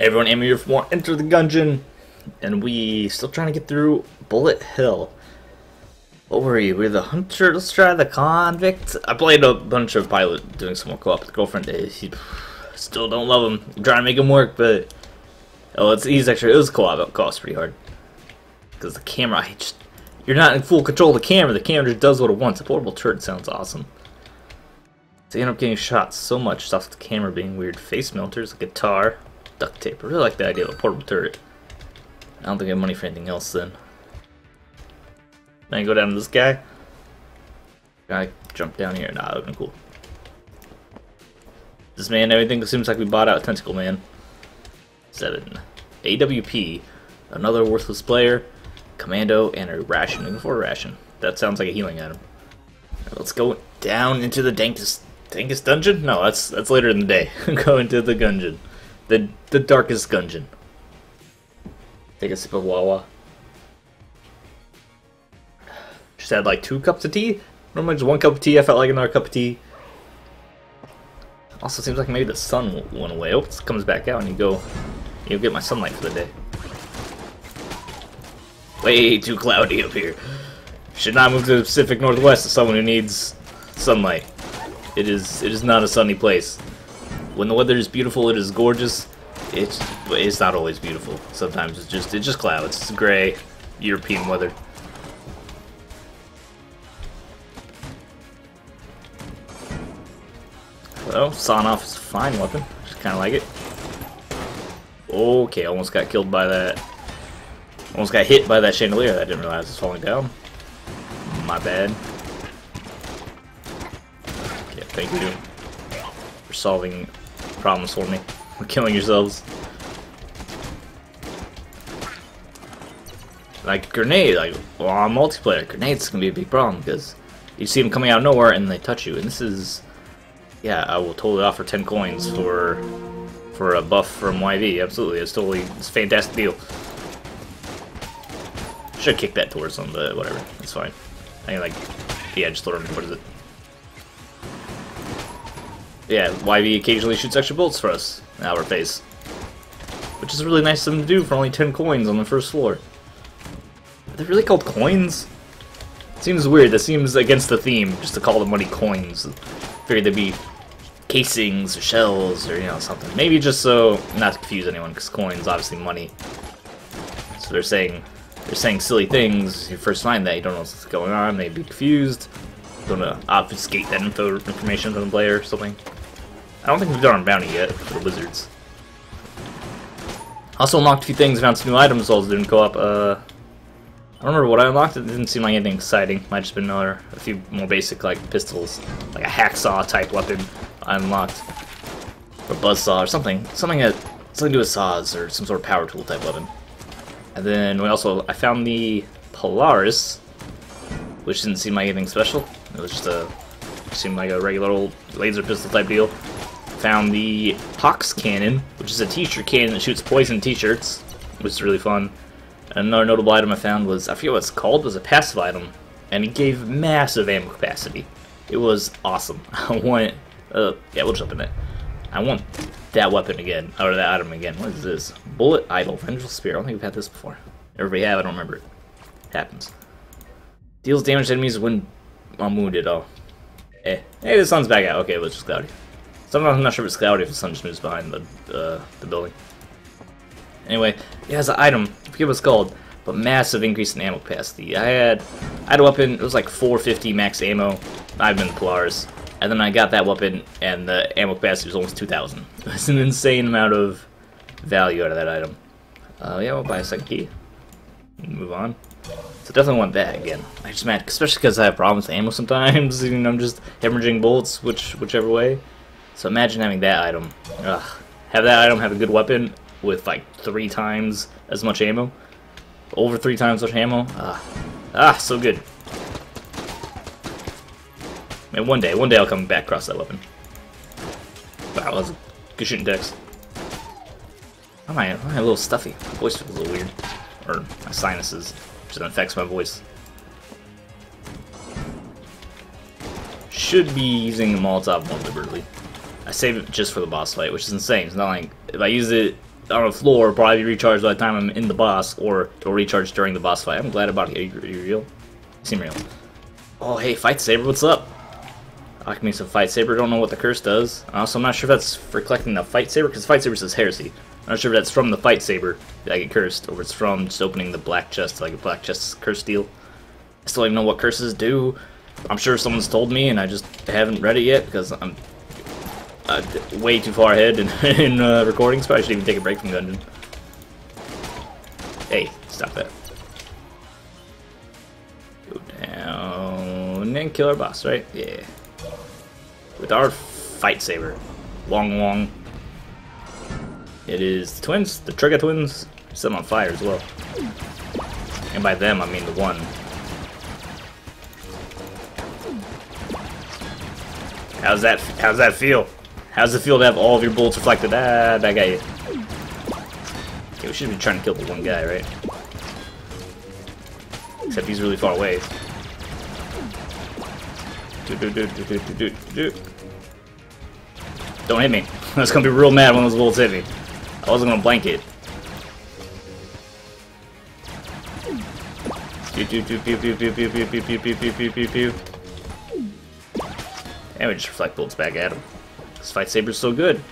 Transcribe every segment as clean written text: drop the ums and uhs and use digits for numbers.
Everyone, I'm here for more Enter the Gungeon, and we still trying to get through Bullet Hell. What were you? We're the Hunter. Let's try the Convict. I played a bunch of Pilot doing some more co-op with girlfriend days. Still don't love him. I'm trying to make him work, but oh, he's actually it was co-op. It costs pretty hard because the camera. You're not in full control of the camera. The camera just does what it wants. A portable turret sounds awesome. They end up getting shot so much stuff. The camera being weird. Face melters, a guitar. Duct tape. I really like the idea of a portable turret. I don't think I have money for anything else then. Then I go down to this guy. Can I jump down here? Nah, that would've been cool. This man, everything seems like we bought out Tentacle Man. 7. AWP. Another worthless player. Commando and a ration. Looking for a ration. That sounds like a healing item. Right, let's go down into the dankest dungeon? No, that's later in the day. Go into the gungeon. The darkest gungeon. Take a sip of Wawa. Just had like 2 cups of tea. Normally just 1 cup of tea. I felt like another cup of tea. Also seems like maybe the sun went away. Oh, it comes back out and you get my sunlight for the day. Way too cloudy up here. Should not move to the Pacific Northwest as someone who needs sunlight. It is not a sunny place. When the weather is beautiful, it is gorgeous. It's not always beautiful. Sometimes it's just clouds. It's gray European weather. Well, Sawn Off is a fine weapon. Just kind of like it. Okay, almost got killed by that. Almost got hit by that chandelier. I didn't realize it was falling down. My bad. Okay, thank you for solving problems for me. We're killing yourselves. Like grenade, like well, on multiplayer, grenades can be a big problem because you see them coming out of nowhere and they touch you. And this is, yeah, I will totally offer 10 coins for a buff from YV. Absolutely, it's a fantastic deal. Should kick that towards them, but whatever, it's fine. I can like, yeah, just throw them. What is it? Yeah, YV occasionally shoots extra bolts for us in our face. Which is really nice of them to do for only 10 coins on the first floor. Are they really called coins? It seems weird. That seems against the theme, just to call the money coins. I figured they'd be casings or shells or, you know, something. Maybe just so not to confuse anyone, because coins, obviously, money. So they're saying silly things. If you first find that, you don't know what's going on, they'd be confused. Don't want to obfuscate that information from the player or something. I don't think we've done our bounty yet for the wizards. Also unlocked a few things, found some new items while I was doing co-op. I don't remember what I unlocked. It didn't seem like anything exciting. Might have just been another, a few more basic like pistols, like a hacksaw type weapon I unlocked, or buzzsaw or something, something to do with saws or some sort of power tool type weapon. And then I found the Polaris, which didn't seem like anything special. It was just seemed like a regular old laser pistol type deal. Found the Pox Cannon, which is a t-shirt cannon that shoots poison t-shirts, which is really fun. And another notable item I found was, I forget what it's called, it was a passive item, and it gave massive ammo capacity. It was awesome. I want, yeah, we'll jump in it. I want that weapon again, or that item again. What is this? Bullet Idol, Vengeful Spear. I don't think we've had this before. Everybody have, I don't remember it. It happens. Deals damage to enemies when I'm wounded. Oh. Hey, the sun's back out. Okay, well, it's just cloudy. Sometimes I'm not sure if it's cloudy if the sun just moves behind the building. Anyway, it has an item. I forget what it's called, but massive increase in ammo capacity. I had a weapon. It was like 450 max ammo. I've been Polaris, and then I got that weapon, and the ammo capacity was almost 2,000. That's an insane amount of value out of that item. Yeah, we'll buy a second key. Move on. So definitely want that again. I just mad, especially because I have problems with ammo sometimes, and I'm just hemorrhaging bullets whichever way. So imagine having that item. Ugh. Have that item, have a good weapon with like 3 times as much ammo, over 3 times as much ammo. So good. And one day I'll come back across that weapon. Wow, that's a good shooting dex. I'm a little stuffy. My voice feels a little weird, or my sinuses. Just affects my voice. Should be using the Molotov more deliberately. I saved it just for the boss fight, which is insane. It's not like if I use it on the floor, probably recharge by the time I'm in the boss, or it'll recharge during the boss fight. I'm glad about it. Are you real? You seem real. Oh, hey, Fight Saber, what's up? Alchemy of Fight Saber, don't know what the curse does. Also, I'm not sure if that's for collecting the Fight Saber, because Fight Saber says heresy. I'm not sure if that's from the Fight Saber that I get cursed, or it's from just opening the black chest, like a black chest curse deal. I still don't even know what curses do. I'm sure someone's told me, and I just haven't read it yet, because I'm way too far ahead in recordings, so I should even take a break from Gungeon. Hey, stop that. Go down and kill our boss, right? Yeah. With our Fight Saber. Wong Wong. It is the twins, the Trigger Twins. Set them on fire as well. And by them, I mean the one. How's that feel? How's it feel to have all of your bullets reflected? Ah, that guy. Okay, we should be trying to kill the one guy, right? Except he's really far away. Don't hit me. I was gonna be real mad when those bullets hit me. I wasn't gonna blank it. And we just reflect bullets back at him. This Fight Saber's so good.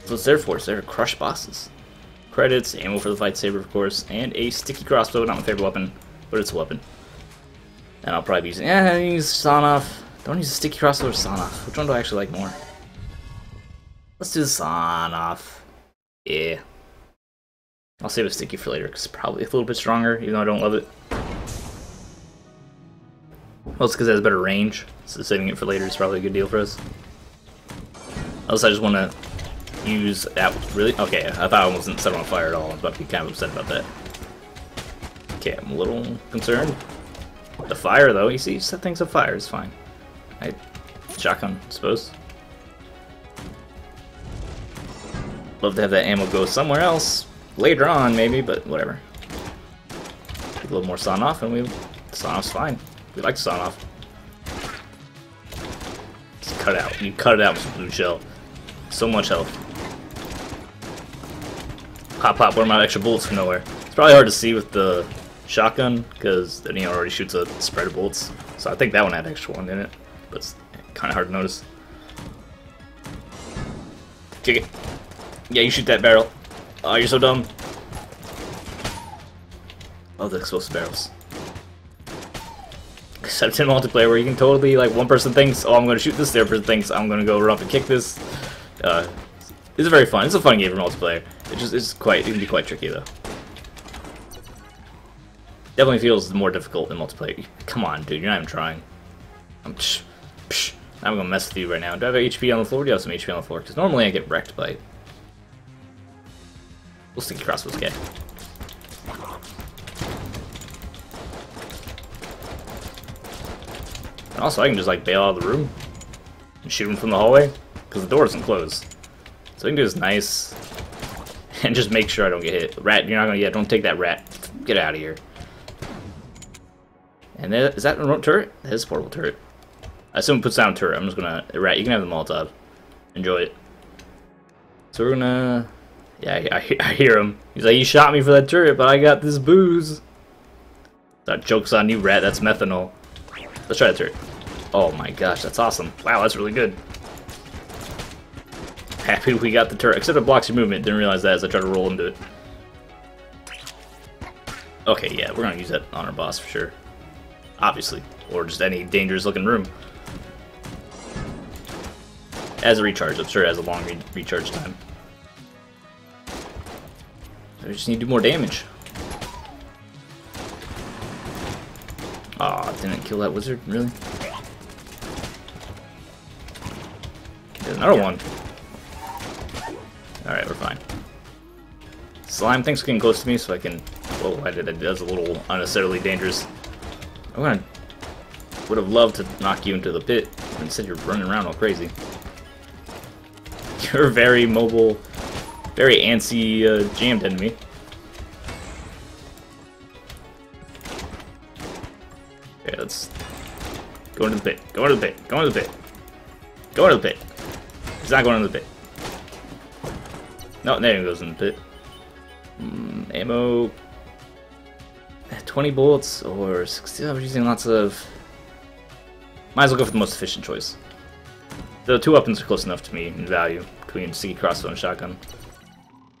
That's what it's there for. It's there to crush bosses. Credits, ammo for the Fight Saber, of course, and a Sticky Crossbow. Not my favorite weapon, but it's a weapon. And I'll probably be using. Yeah, I use Sawn Off. Don't use a Sticky Crossbow or Sawn Off. Which one do I actually like more? Let's do the Sawn Off. Yeah. I'll save a Sticky for later because it's probably a little bit stronger, even though I don't love it. Well, it's because it has better range, so saving it for later is probably a good deal for us. Unless I just want to use that. Really? Okay, I thought I wasn't set on fire at all. I was about to be kind of upset about that. Okay, I'm a little concerned. The fire, though, you see, set things on fire, it's fine. I shotgun, I suppose. Love to have that ammo go somewhere else later on, maybe, but whatever. Take a little more Sawn Off, and Sawn Off's fine. We like Sawn Off. Just cut it out. You cut it out with blue shell. So much health. Pop, pop. Where are my extra bullets from nowhere? It's probably hard to see with the shotgun because the Neo already shoots a spread of bullets. So I think that one had extra one in it, but it's kind of hard to notice. Kick it. Yeah, you shoot that barrel. Oh, you're so dumb. Love the explosive barrels. Except in multiplayer where you can totally, like, one person thinks, oh, I'm going to shoot this, the other person thinks, I'm going to go run up and kick this. It's very fun. It's a fun game for multiplayer. It can be quite tricky, though. Definitely feels more difficult than multiplayer. Come on, dude, you're not even trying. I'm going to mess with you right now. Do I have HP on the floor? Do you have some HP on the floor? Because normally I get wrecked by it. We'll Sticky Crossbows again. Also, I can just like bail out of the room and shoot him from the hallway because the door isn't closed. So I can do this nice and just make sure I don't get hit. Rat, you're not gonna get. Don't take that rat. Get out of here. And then, is that a remote turret? That is a portable turret. I assume it puts down a turret. I'm just gonna rat. You can have the Molotov. Enjoy it. So we're gonna. Yeah, I hear him. He's like, you shot me for that turret, but I got this booze. That joke's on you, rat. That's methanol. Let's try that turret. Oh my gosh, that's awesome. Wow, that's really good. Happy we got the turret. Except it blocks your movement. Didn't realize that as I tried to roll into it. Okay, yeah, we're going to use that on our boss for sure. Obviously. Or just any dangerous looking room. As a recharge. I'm sure it has a long recharge time. So we just need to do more damage. Aw, didn't kill that wizard, really? There's another one. Alright, we're fine. Slime thing's getting close to me, so I can. Whoa, I did that. That's a little unnecessarily dangerous. I'm gonna. Would have loved to knock you into the pit. Instead, you're running around all crazy. You're very mobile, very antsy, jammed enemy. Okay, let's go into the pit. Go into the pit. Go into the pit. Go into the pit. He's not going into the pit. Not there, it doesn't, but ammo. 20 bullets or 60. I was using lots of. Might as well go for the most efficient choice. The two weapons are close enough to me in value between Sticky Crossbow and Shotgun.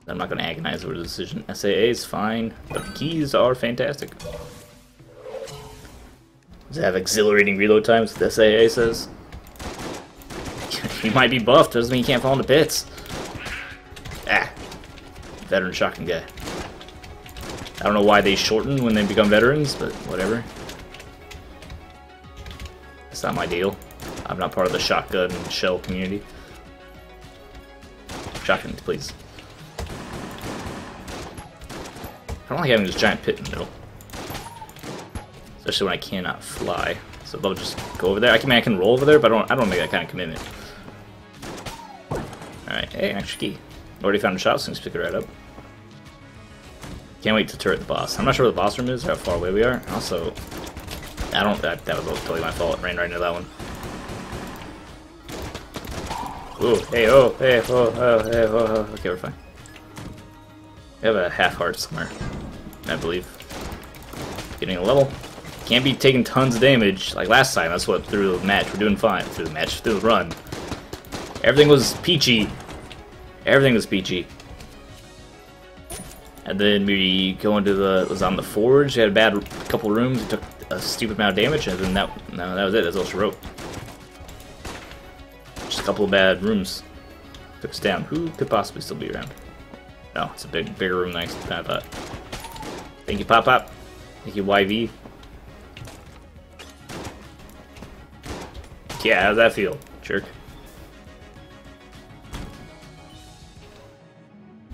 I'm not going to agonize over the decision. SAA is fine, but the keys are fantastic. Does it have exhilarating reload times? The SAA says. You might be buffed, doesn't mean you can't fall into pits. Ah. Veteran Shotgun guy. I don't know why they shorten when they become veterans, but whatever. It's not my deal. I'm not part of the shotgun shell community. Shotguns, please. I don't like having this giant pit in the middle. Especially when I cannot fly. So they'll just go over there. I mean, I can roll over there, but I don't make that kind of commitment. Alright, hey, an extra key. Already found a shot, so let's pick it right up. Can't wait to turret the boss. I'm not sure where the boss room is or how far away we are. Also, I don't. That was totally my fault. It ran right into that one. Ooh, hey, oh, hey, oh, oh, hey, oh, oh. Okay, we're fine. We have a half heart somewhere, I believe. Getting a level. Can't be taking tons of damage like last time. That's what through the match. We're doing fine through the match, through the run. Everything was peachy. Everything was peachy. And then we go into the was on the forge. We had a bad couple rooms. It took a stupid amount of damage, and then that was it. That's all she wrote. Just a couple of bad rooms. Took us down. Who could possibly still be around? No, it's a bigger room than I thought. Thank you, Pop Pop. Thank you, YV. Yeah, how's that feel, jerk?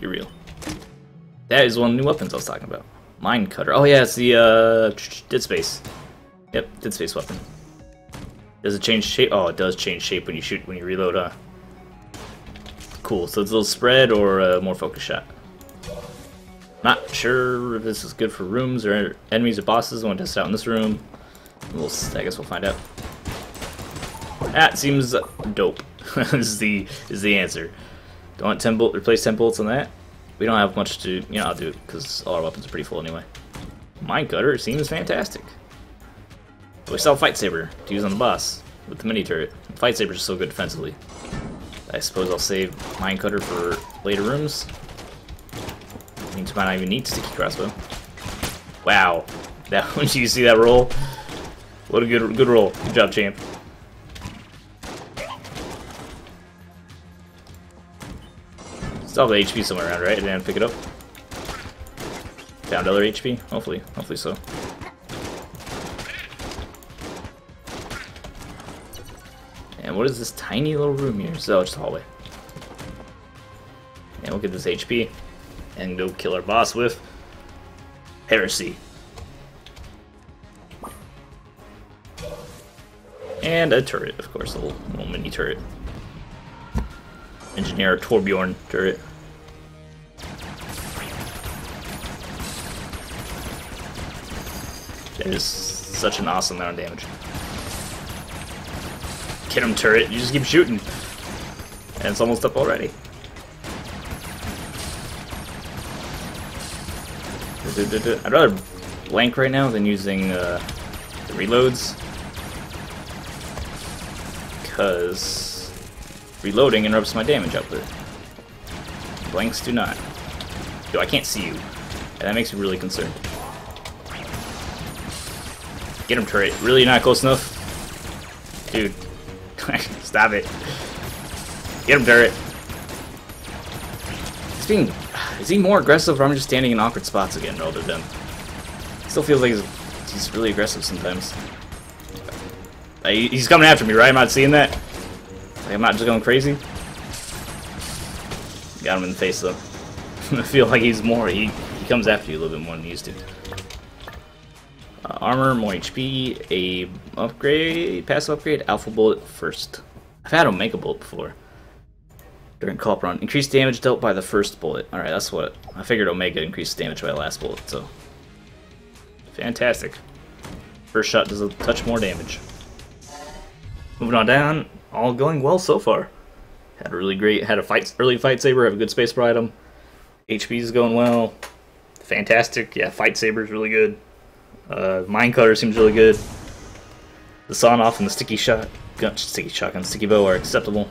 You're real. That is one of the new weapons I was talking about. Mine Cutter. Oh yeah, it's the Dead Space. Yep, Dead Space weapon. Does it change shape? Oh, it does change shape when you shoot, when you reload, huh? Cool, so it's a little spread or a more focused shot. Not sure if this is good for rooms or enemies or bosses. I want to test it out in this room. I guess we'll find out. That seems dope. is the answer. Don't want 10 bolt. Replace 10 bolts on that. We don't have much to. You know, I'll do it because all our weapons are pretty full anyway. Mine Cutter seems fantastic. But we sell Fight Saber to use on the boss with the mini turret. Fight Saber is so good defensively. I suppose I'll save Mine Cutter for later rooms. I mean, I might not even need Sticky Crossbow. Wow, that one. Do you see that roll? What a good roll. Good job, champ. Still have the HP somewhere around, right? I didn't pick it up. Found other HP? Hopefully so. And what is this tiny little room here? So just a hallway. And we'll get this HP and go kill our boss with Heresy. And a turret, of course, a little mini turret. Engineer Torbjorn turret. That is such an awesome amount of damage. Get him, turret. You just keep shooting. And it's almost up already. I'd rather blank right now than using the reloads. Because reloading interrupts my damage output. Blanks do not. Yo, I can't see you. And that makes me really concerned. Get him, turret. Really not close enough? Dude. Stop it. Get him, turret. He's being... Is he more aggressive or I'm just standing in awkward spots again relative to him? Still feels like he's really aggressive sometimes. He's coming after me, right? I'm not seeing that. Like, I'm not just going crazy. Got him in the face though. I feel like he's more. He comes after you a little bit more than he used to. Armor, more HP, a upgrade, passive upgrade, Alpha Bullet first. I've had Omega Bullet before. During co-op run, increased damage dealt by the first bullet. All right, that's what I figured. Omega increased damage by the last bullet, so fantastic. First shot does a touch more damage. Moving on down. All going well so far. Had a really great, early Fight Saber, have a good space for item. HP is going well. Fantastic. Yeah, Fight Saber is really good. Mine Cutter seems really good. The Sawn Off and the Sticky Bow are acceptable.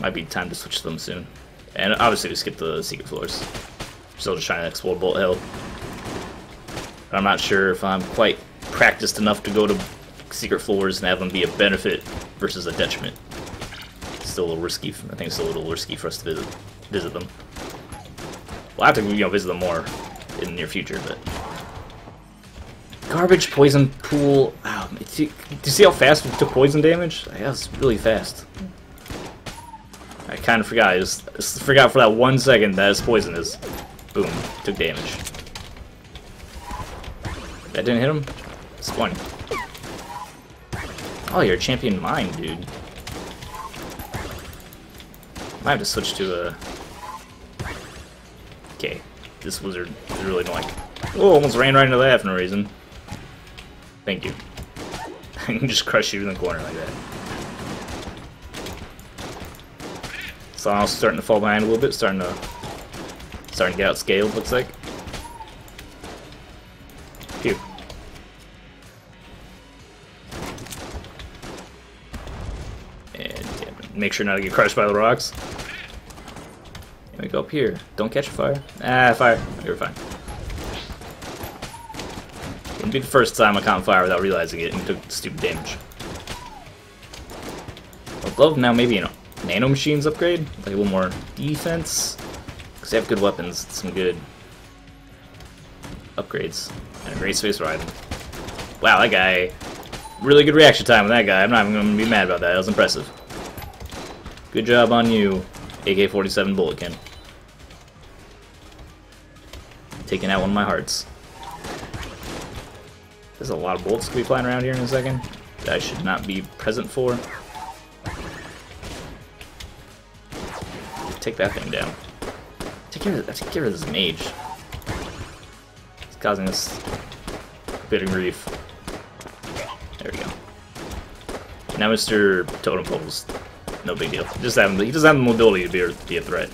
Might be time to switch to them soon. And obviously we skip the secret floors. Still just trying to explore Bullet Hell. I'm not sure if I'm quite practiced enough to go to secret floors and have them be a benefit versus a detriment. It's still a little risky. I think it's a little risky for us to visit them. We'll have to visit them more in the near future, but garbage, poison, pool. Wow, do you see how fast we took poison damage? That was really fast. I kind of forgot. I just forgot for that 1 second that his poison is. Boom, took damage. That didn't hit him? It's one. Oh, you're a champion mine, dude. Might have to switch to a... Okay, this wizard is really annoying. Oh, almost ran right into that for no reason. Thank you. I can just crush you in the corner like that. So I'm starting to fall behind a little bit, starting to get outscaled, looks like. Pew. And yeah, make sure not to get crushed by the rocks. And we go up here. Don't catch fire. Ah, fire. You're fine. Wouldn't be the first time I caught fire without realizing it and took stupid damage. I'd love now maybe an nano machines upgrade. Like a little more defense. Because they have good weapons. Some good upgrades. And a great space ride. Wow, that guy. Really good reaction time with that guy. I'm not even going to be mad about that. That was impressive. Good job on you, AK-47 Bullet Cannon. Taking out one of my hearts. There's a lot of bullets to be flying around here in a second that I should not be present for. Take that thing down. Take care of this mage. It's causing us a bit of grief. There we go. Now Mr. Totem Pole's no big deal. He doesn't have the mobility to be a threat.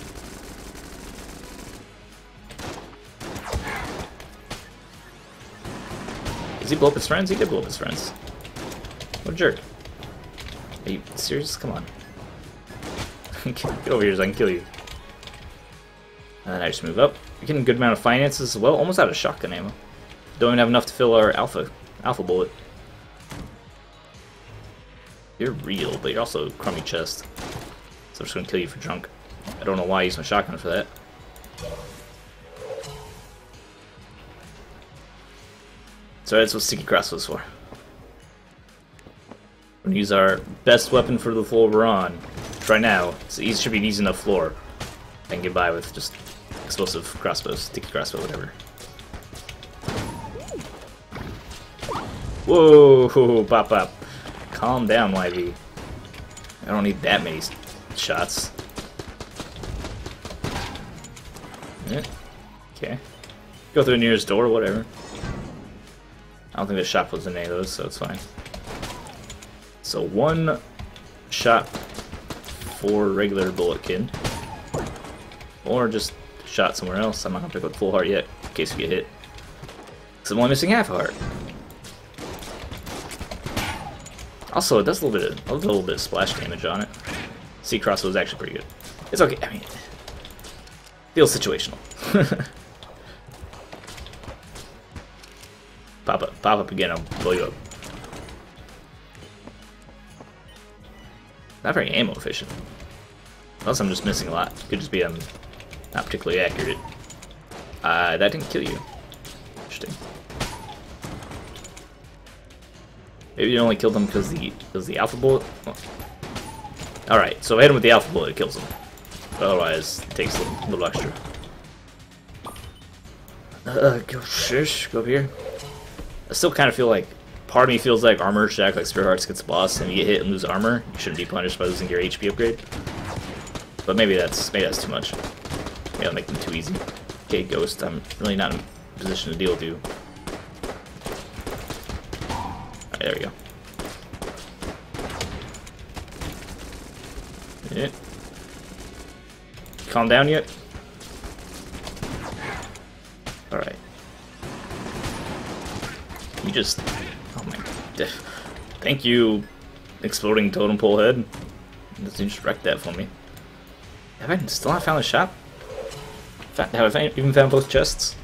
Does he blow up his friends? He did blow up his friends. What a jerk. Are you serious? Come on. Get over here so I can kill you. And then I just move up. We're getting a good amount of finances as well. Almost out of shotgun ammo. Don't even have enough to fill our alpha bullet. You're real, but you're also a crummy chest. So I'm just going to kill you for junk. I don't know why I use my shotgun for that. So that's what Sticky Crossbow is for. We're going to use our best weapon for the floor we're on. Right now, it should be an easy enough floor. I can get by with just explosive crossbows, Sticky Crossbow, whatever. Whoa, pop pop. Calm down, YV. I don't need that many shots. Yeah. Okay. Go through the nearest door, whatever. I don't think the shop was in any of those, so it's fine. So one shot for regular bullet kid. Or just shot somewhere else. I'm not gonna pick up full heart yet, in case we get hit. Because I'm only missing half a heart. Also, it does a little bit of splash damage on it. Sea Crossbow is actually pretty good. It's okay, I mean, it feels situational. Pop up again, I'll blow you up. Not very ammo efficient. Unless I'm just missing a lot. Could just be I'm not particularly accurate. That didn't kill you. Interesting. Maybe you only killed them because the alpha bullet. Oh. Alright, so I hit him with the alpha bullet, it kills him. But otherwise, it takes a little extra. Go shush, go up here. I still kind of feel like, part of me feels like armor shack, like Spirit Hearts gets the boss, and you get hit and lose armor, you shouldn't be punished by losing your HP upgrade. But maybe that's too much. Maybe I'll make them too easy. Okay, Ghost, I'm really not in a position to deal with you. Alright, there we go. calm down yet? Alright. You just... Oh my... Thank you, exploding totem pole head. Doesn't just wreck that for me. Have I still not found the shop? Have I even found both chests?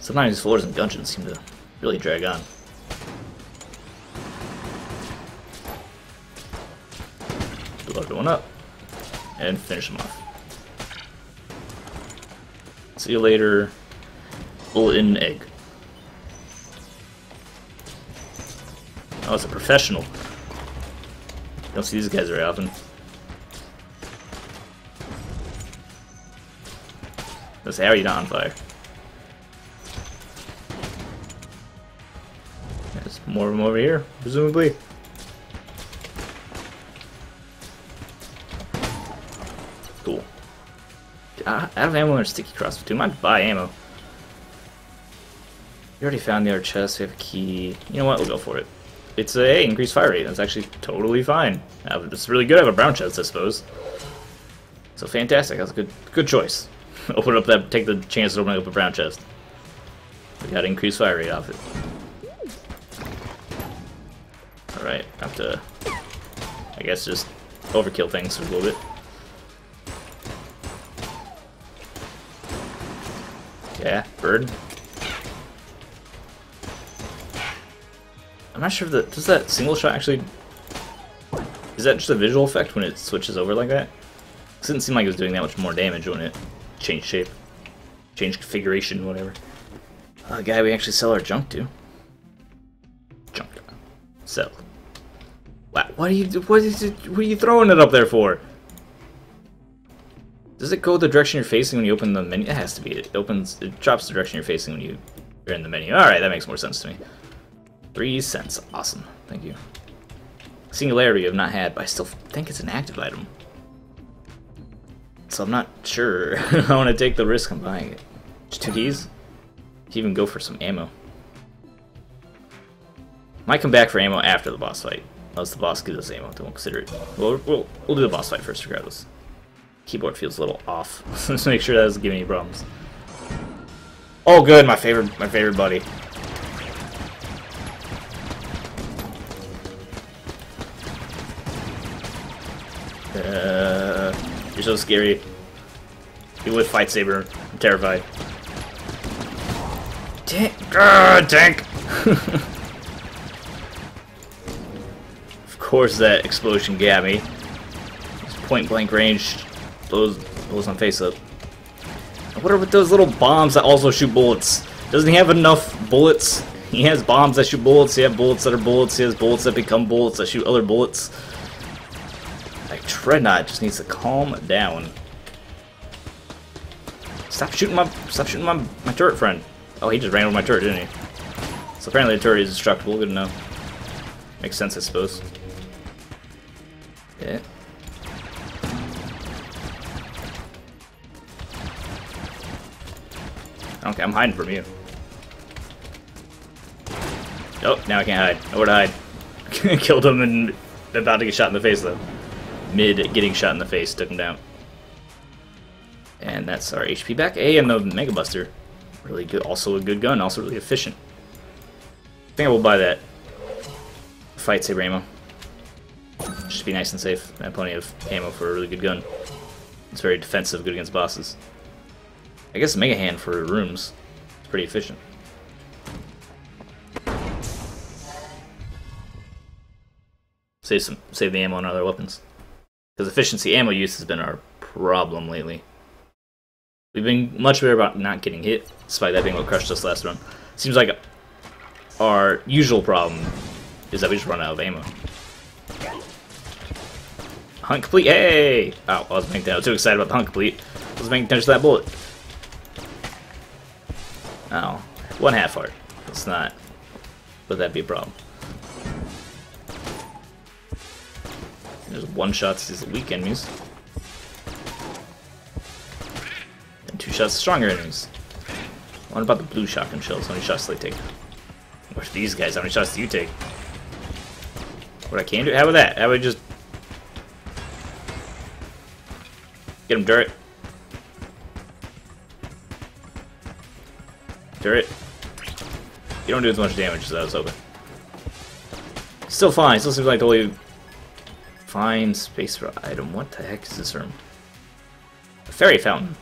Sometimes these floors and dungeons seem to really drag on. Blow everyone up. And finish them off. See you later. Bullet in an egg. Oh, it's a professional. Don't see these guys very often. Let's say, how are you not on fire? There's more of them over here, presumably. Cool. I have ammo or sticky crossbow. Do you mind to buy ammo? You already found the other chest. We have a key. You know what? We'll go for it. It's a hey, increased fire rate. That's actually totally fine. It's really good. I have a brown chest, I suppose. So fantastic. That's a good choice. Open up that. Take the chance of opening up a brown chest. We got increased fire rate off it. All right. Have to. I guess just overkill things for a little bit. Yeah, bird. I'm not sure if that does that single shot actually. Is that just a visual effect when it switches over like that? It didn't seem like it was doing that much more damage when it changed shape, changed configuration, whatever. The guy we actually sell our junk to. Junk. Sell. Wow. What are you throwing it up there for? Does it go the direction you're facing when you open the menu? It has to be. It drops the direction you're facing when you're in the menu. All right, that makes more sense to me. 3 cents. Awesome. Thank you. Singularity I've not had, but I still think it's an active item. So I'm not sure. I want to take the risk on buying it. Just 2 keys? Could even go for some ammo. Might come back for ammo after the boss fight. Unless the boss gives us ammo, don't consider it. We'll do the boss fight first regardless. Keyboard feels a little off. Let's make sure that doesn't give me any problems. Oh good, my favorite buddy. You're so scary. People with Fight Saber, I'm terrified. Tank! Of course that explosion got me. It's point blank range. Blows my face up. What are with those little bombs that also shoot bullets? Doesn't he have enough bullets? He has bombs that shoot bullets, he has bullets that are bullets, he has bullets that become bullets that shoot other bullets. Dreadnought just needs to calm down. Stop shooting my turret friend. Oh, he just ran over my turret, didn't he? So apparently the turret is destructible. Good enough. Makes sense, I suppose. Yeah. Okay, I'm hiding from you. Oh, now I can't hide. Nowhere to hide. Killed him and about to get shot in the face though. Mid getting shot in the face, took him down. And that's our HP back. Hey, and the Mega Buster. Really good, also a good gun, also really efficient. I think I will buy that. Fight Saber ammo. Should be nice and safe. I have plenty of ammo for a really good gun. It's very defensive, good against bosses. I guess Mega Hand for rooms. It's pretty efficient. Save the ammo on other weapons. Because efficiency ammo use has been our problem lately. We've been much better about not getting hit, despite that being what crushed us last run. Seems like our usual problem is that we just run out of ammo. Hunt complete, hey! Oh, I was too excited about the hunt complete. I was paying attention to that bullet. Oh, one half heart. Let's not let that be a problem. There's one-shots these weak enemies. And 2 shots stronger enemies. What about the blue shotgun shells? How many shots do they take? Watch these guys. How many shots do you take? What I can do? How about that? How about I just get him dirt? Dirt. You don't do as much damage as I was hoping. Still fine. Still seems like the only fine space for item. What the heck is this room? A fairy fountain.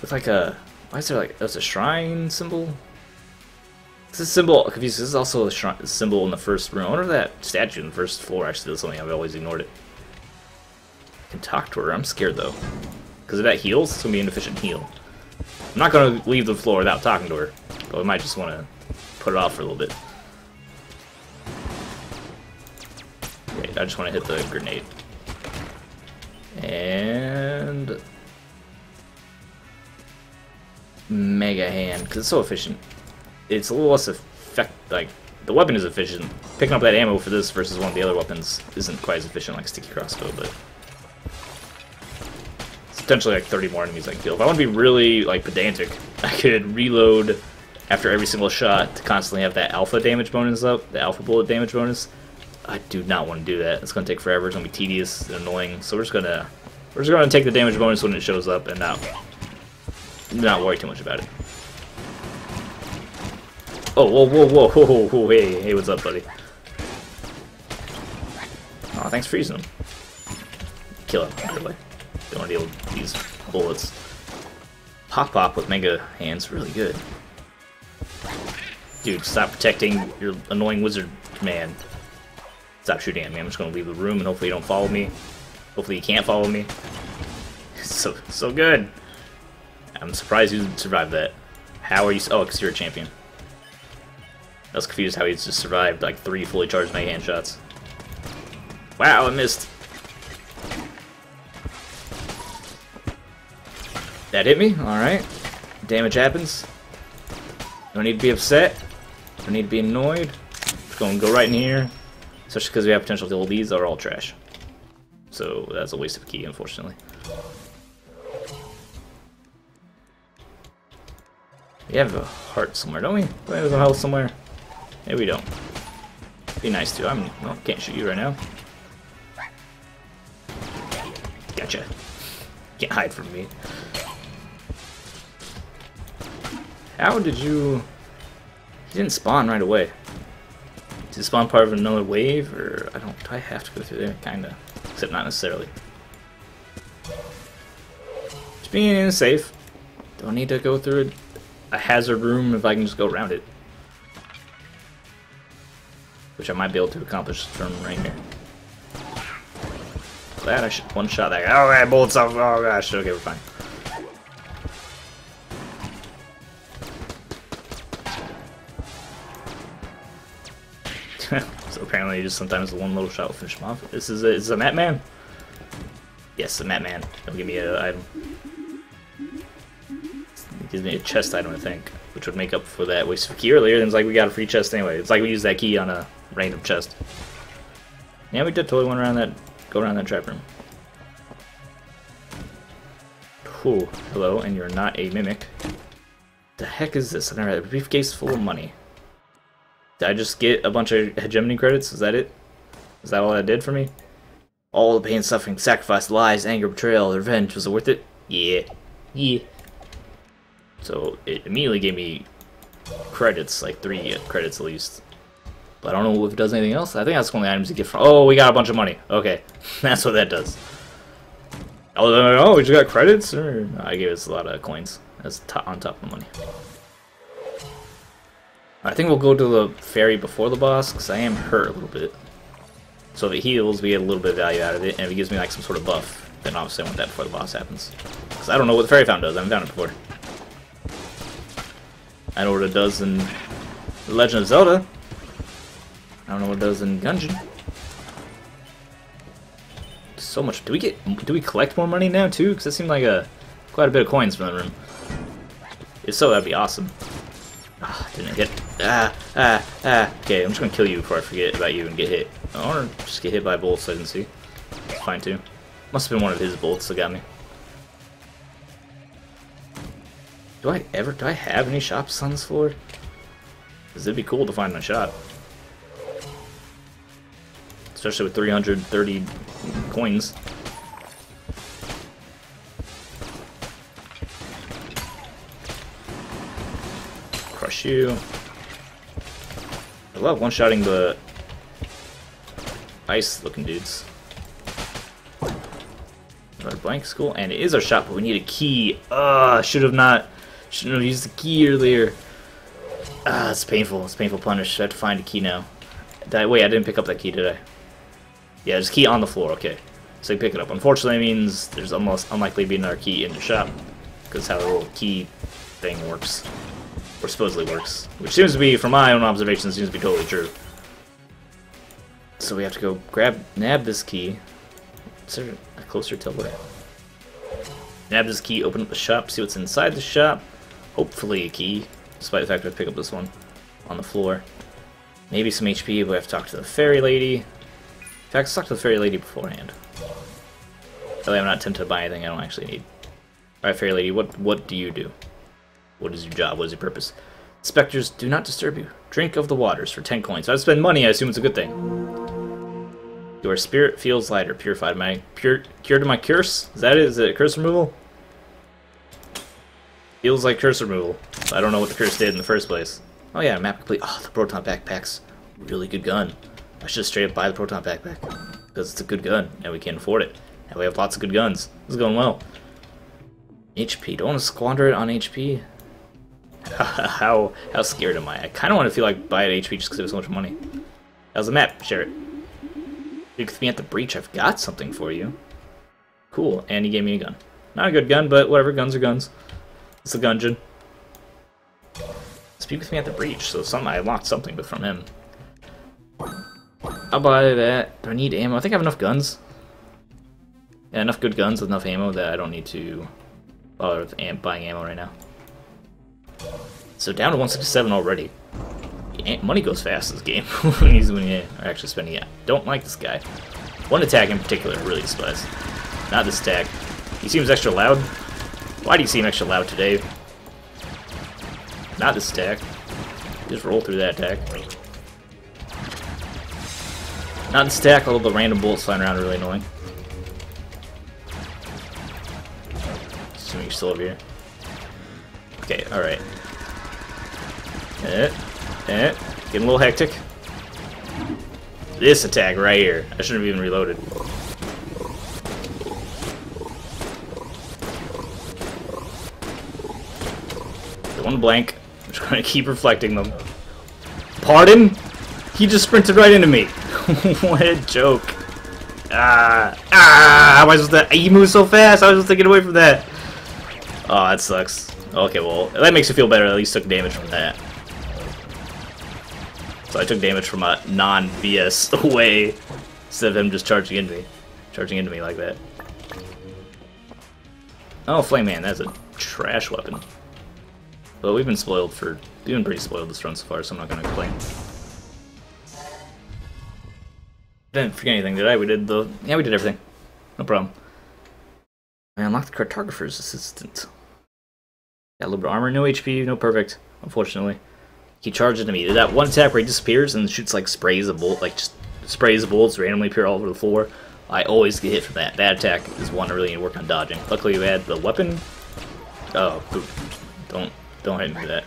With like a... Why is there like... That's a shrine symbol? This symbol... Confused. This is also a shrine symbol in the first room. I wonder if that statue in the first floor actually does something. I've always ignored it. I can talk to her. I'm scared though. Because if that heals, it's going to be an inefficient heal. I'm not going to leave the floor without talking to her. But I might just want to put it off for a little bit. Great. I just want to hit the grenade. And... Mega Hand, because it's so efficient. It's a little less effect, like, the weapon is efficient. Picking up that ammo for this versus one of the other weapons isn't quite as efficient like Sticky Crossbow, but... It's potentially like 30 more enemies I can kill. If I want to be really, like, pedantic, I could reload after every single shot to constantly have that alpha damage bonus up, the alpha bullet damage bonus. I do not want to do that. It's going to take forever, it's going to be tedious and annoying, so we're just going to take the damage bonus when it shows up and not worry too much about it. Oh, whoa, whoa, whoa, whoa, whoa, whoa, hey, hey, what's up, buddy? Aw, thanks for using them. Kill him, really. Don't want to deal with these bullets. Pop Pop with Mega Hand's really good. Dude, stop protecting your annoying wizard man. Stop shooting at me. I'm just going to leave the room and hopefully you don't follow me. Hopefully you can't follow me. So good. I'm surprised you survived that. How are you... Oh, because you're a champion. I was confused how he's just survived like 3 fully charged Mega Hand shots. Wow, I missed. That hit me? Alright. Damage happens. Don't need to be upset. Don't need to be annoyed. Just going to go right in here. Especially because we have potential to kill. These are all trash. So that's a waste of a key, unfortunately. We have a heart somewhere, don't we? Don't we have some health somewhere? Maybe we don't. Be nice to. Well, can't shoot you right now. Gotcha. Can't hide from me. How did you... He didn't spawn right away. Did he spawn part of another wave, or... Do I have to go through there? Kinda. Except not necessarily. Just being safe. Don't need to go through it. A hazard room if I can just go around it. Which I might be able to accomplish from right here. Glad I should one shot that guy. Oh, that bolts off. Oh gosh, okay, we're fine. So apparently just sometimes the one little shot will finish him off. This is a Mat Man? Yes, a Mat Man. Don't give me an item. Gives me a chest item, I think, which would make up for that waste of key earlier. Then it's like we got a free chest anyway. It's like we used that key on a random chest. Yeah, we did totally go around that trap room. Ooh, hello, and you're not a mimic. The heck is this? I've never had a briefcase full of money. Did I just get a bunch of hegemony credits? Is that it? Is that all that did for me? All the pain, suffering, sacrifice, lies, anger, betrayal, revenge. Was it worth it? Yeah. Yeah. So it immediately gave me credits, like 3 credits at least. But I don't know if it does anything else. I think that's one of the items you get from... Oh, we got a bunch of money. Okay, that's what that does. Oh, we just got credits? Or... No, I gave us a lot of coins. That's on top of the money. I think we'll go to the ferry before the boss, because I am hurt a little bit. So if it heals, we get a little bit of value out of it. And if it gives me like some sort of buff, then obviously I want that before the boss happens. Because I don't know what the fairy fountain does. I haven't found it before. I know what it does in The Legend of Zelda. I don't know what it does in Gungeon. So much. Do we collect more money now too? Because that seemed like quite a bit of coins from the room. If so, that'd be awesome. Ah, didn't hit. Okay, I'm just gonna kill you before I forget about you and get hit. Or just get hit by bolts so I didn't see. It's fine too. Must have been one of his bolts that got me. Do I have any shops on this floor? Because it'd be cool to find my shop. Especially with 330 coins. Crush you. I love one-shotting the ice-looking dudes. Another blank school, and it is our shop, but we need a key. Shouldn't have used the key earlier. It's painful. It's painful punish. I have to find a key now. Wait, I didn't pick up that key, did I? Yeah, there's a key on the floor. Okay, so you pick it up. Unfortunately, that means there's almost unlikely to be another key in the shop because how the little key thing works, or supposedly works, which seems to be, from my own observations, seems to be totally true. So we have to go nab this key. Is there a closer teleport? Nab this key, open up the shop, see what's inside the shop. Hopefully a key, despite the fact that I pick up this one on the floor. Maybe some HP, but I have to talk to the fairy lady. In fact, let's talk to the fairy lady beforehand. That way I'm not tempted to buy anything I don't actually need. Alright, fairy lady, what do you do? What is your job? What is your purpose? Spectres do not disturb you. Drink of the waters for 10 coins. So I spend money, I assume it's a good thing. Your spirit feels lighter, purified. Cure to my curse? Is that it? Is it curse removal? Feels like curse removal. I don't know what the curse did in the first place. Oh yeah, map complete. Oh, the Proton Backpack's really good gun. I should straight up buy the Proton Backpack. Because it's a good gun, and we can't afford it. And we have lots of good guns. This is going well. HP. Don't want to squander it on HP. How scared am I? I kind of want to feel like buy it HP just because it was so much money. How's the map? Share it. You can be at the breach. I've got something for you. Cool. And he gave me a gun. Not a good gun, but whatever. Guns are guns. It's a Gungeon. Speak with me at the breach. So I locked something, but from him. I'll buy that. Do I need ammo? I think I have enough guns. Yeah, enough good guns with enough ammo that I don't need to bother with buying ammo right now. So down to 167 already. Money goes fast in this game. When you are actually spending it. Don't like this guy. One attack in particular I really despise. Not this attack. He seems extra loud. Why do you seem extra loud today? Not this attack. Just roll through that attack. Not this attack, although the random bullets flying around are really annoying. Assuming you're still over here. Okay, alright. Getting a little hectic. This attack right here. I shouldn't have even reloaded. The one blank. I'm just going to keep reflecting them. Pardon? He just sprinted right into me. What a joke. How am I supposed to... You move so fast. I was supposed to get away from that. Oh, that sucks. Okay, well, that makes you feel better. I at least took damage from that. So I took damage from a non-BS way, instead of him just charging into me like that. Oh, Flame Man, that's a trash weapon. But we've been pretty spoiled this run so far, so I'm not gonna complain. Didn't forget anything, did I? Yeah, we did everything. No problem. I unlocked the Cartographer's Assistant. Got a little bit of armor, no HP, no perfect, unfortunately. He charged into me. Did that one attack where he disappears and shoots like sprays of bullets, randomly appear all over the floor. I always get hit from that. That attack is one I really need to work on dodging. Luckily we had the weapon. Oh, poop. Don't hit me with that.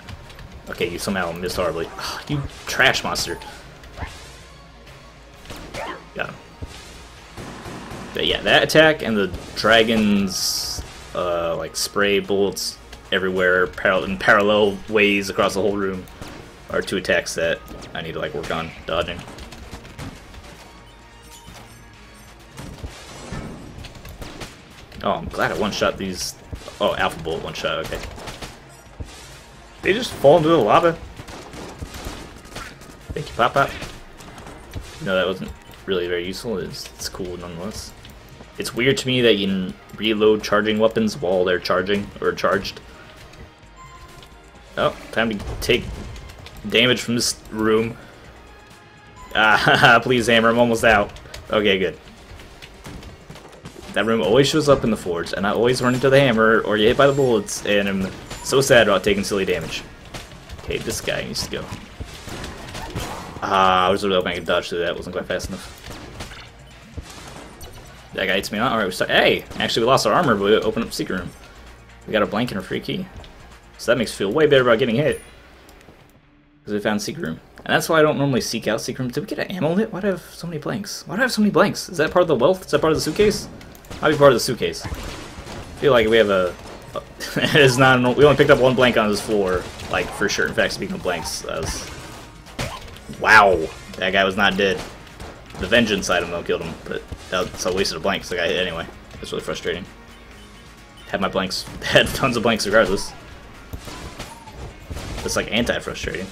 Okay, you somehow missed horribly. Oh, you trash monster. Got him. But yeah, that attack and the dragon's like spray bullets everywhere in parallel ways across the whole room. Are two attacks that I need to like work on dodging. Oh, I'm glad I one-shot these. Oh, Alpha Bullet one-shot. Okay. They just fall into the lava. Thank you, Pop Pop. No, that wasn't really very useful. It's cool nonetheless. It's weird to me that you can reload charging weapons while they're charging or charged. Oh, time to take damage from this room. Please hammer, I'm almost out. Okay, good. That room always shows up in the forge, and I always run into the hammer or get hit by the bullets, and I'm So sad about taking silly damage. Okay, this guy needs to go. I was really hoping I could dodge through that. Wasn't quite fast enough. That guy hits me on. Alright, we start. Hey! Actually, we lost our armor, but we opened up the secret room. We got a blank and a free key. So that makes me feel way better about getting hit. Because we found secret room. And that's why I don't normally seek out secret room. Did we get an ammo hit? Why do I have so many blanks? Why do I have so many blanks? Is that part of the wealth? Is that part of the suitcase? Might be part of the suitcase. I feel like we have a... it's not... We only picked up one blank on this floor. Like, for sure. In fact, speaking of blanks, that was... Wow! That guy was not dead. The vengeance item, though, killed him, but that's a waste of blanks. The guy hit anyway. That's really frustrating. Had my blanks. Had tons of blanks regardless. It's like anti-frustrating.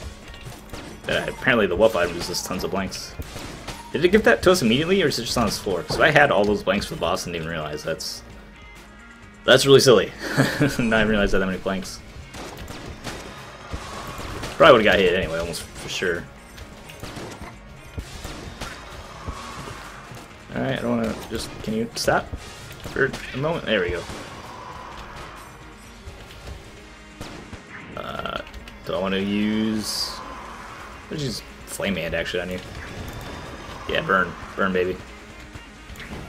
Apparently the WUP item is just tons of blanks. Did it give that to us immediately, or is it just on this floor? Because I had all those blanks for the boss and didn't even realize that's really silly. Not even realize that many blanks. Probably would have got hit anyway, almost for sure. Alright, I don't want to just... Can you stop for a moment? There we go. Do I want to use... Let's use Flame Man actually on you. Yeah, burn. Burn, baby.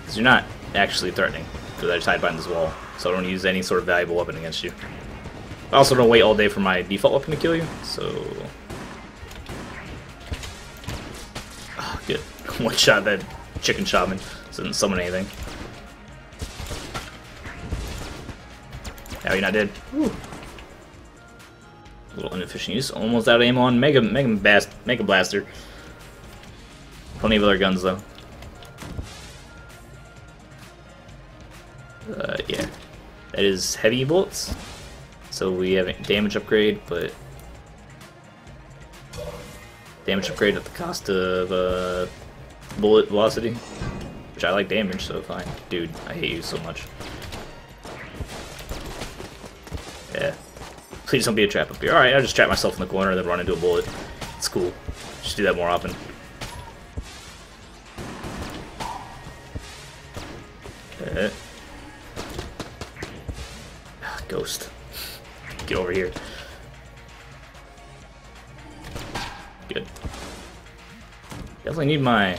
Because you're not actually threatening. Because I just hide behind this wall. So I don't use any sort of valuable weapon against you. I also don't wait all day for my default weapon to kill you, so... Oh, good. One shot that... Chicken Shaman, so didn't summon anything. Now you're not dead. Woo. A little inefficient use. Almost out of ammo on Mega Blaster. Plenty of other guns though. Yeah, that is heavy bullets. So we have a damage upgrade, but damage upgrade at the cost of. Bullet velocity, which I like damage, so fine. Dude, I hate you so much. Yeah. Please don't be a trap up here. Alright, I'll just trap myself in the corner and then run into a bullet. It's cool. Just do that more often. Yeah. Ghost. Get over here. Good. Definitely need my...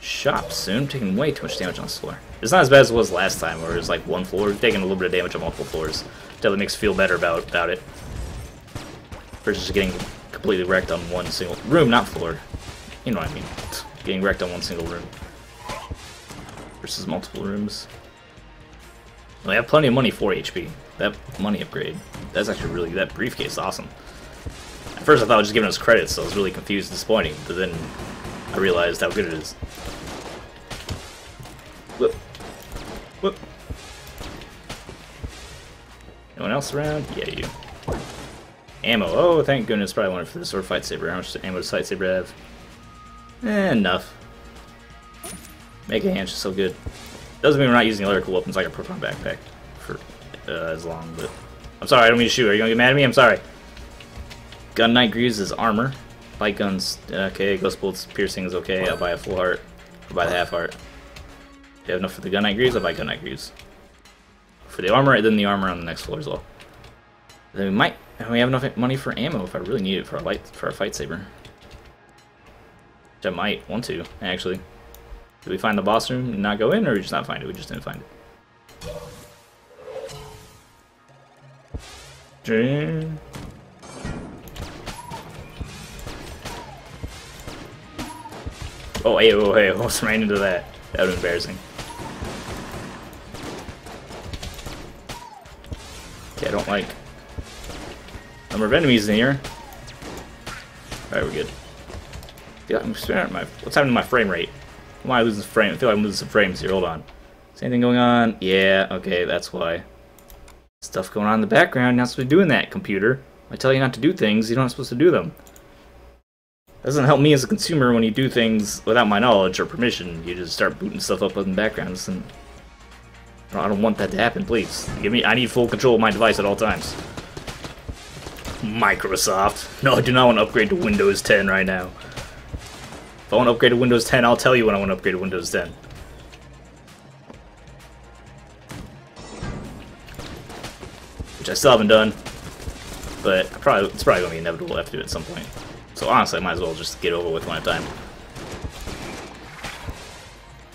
shop soon. I'm taking way too much damage on this floor. It's not as bad as it was last time, where it was like one floor. We're taking a little bit of damage on multiple floors. Definitely makes me feel better about it. Versus just getting completely wrecked on one single room, not floor. You know what I mean. Getting wrecked on one single room. Versus multiple rooms. Well, I have plenty of money for HP. That money upgrade. That's actually really... That briefcase is awesome. At first I thought I was just giving us credits, so I was really confused and disappointing. But then... I realized how good it is. Whoop. Whoop. Anyone else around? Yeah, you. Ammo. Oh, thank goodness. Probably wanted for this or Fight Saber. How much ammo does Fight Saber have? Eh, enough. Mega Hand's just so good. Doesn't mean we're not using other cool weapons like a Proton Backpack for as long, but... I'm sorry, I don't mean to shoot. Are you gonna get mad at me? I'm sorry. Gun Knight Greaves is armor. Light guns, okay, ghost bolts, piercing is okay, I'll buy a full heart, I'll buy the half heart. If you have enough for the Gun Knight Greaves, I'll buy Gun Knight Greaves. For the armor, and then the armor on the next floor as well. Then we might, and we have enough money for ammo if I really need it for our Fight Saber. Which I might want to, actually. Did we find the boss room and not go in, or did we just not find it? We just didn't find it. Dream. Oh, hey, oh, hey, I almost ran into that. That was embarrassing. Okay, I don't like... Number of enemies in here. Alright, we're good. I feel like I'm staring at my... What's happening to my frame rate? Why am I losing frame? I feel like I'm losing some frames here, hold on. Is anything going on? Yeah, okay, that's why. Stuff going on in the background, you're not supposed to be doing that, computer. I tell you not to do things, you're not supposed to do them. Doesn't help me as a consumer when you do things without my knowledge or permission. You just start booting stuff up in the background, and I don't want that to happen. Please give me. I need full control of my device at all times. Microsoft. No, I do not want to upgrade to Windows 10 right now. If I want to upgrade to Windows 10, I'll tell you when I want to upgrade to Windows 10. which I still haven't done, but it's probably going to be inevitable I have to do it at some point. So honestly, I might as well just get over with one at a time.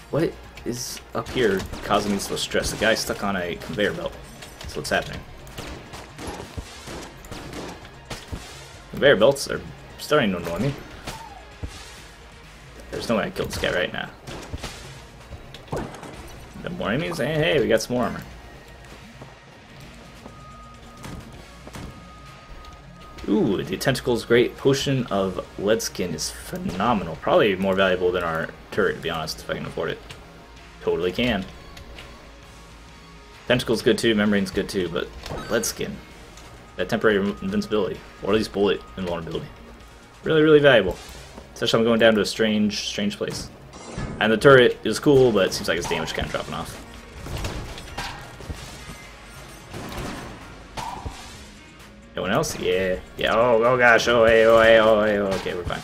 What is up here causing me so stress? The guy's stuck on a conveyor belt. That's what's happening. Conveyor belts are starting to annoy me. There's no way I killed this guy right now. More enemies? Hey, we got some more armor. Ooh, the tentacle's great. Potion of Lead Skin is phenomenal. Probably more valuable than our turret, to be honest, if I can afford it. Totally can. Tentacle's good too, membrane's good too, but Lead Skin. That temporary invincibility, or at least bullet invulnerability. Really, really valuable. Especially when I'm going down to a strange, strange place. And the turret is cool, but it seems like its damage kind of dropping off. Anyone else? Yeah. Yeah. Oh, oh gosh. Oh, hey, oh, hey, oh, hey, oh. Okay, we're fine.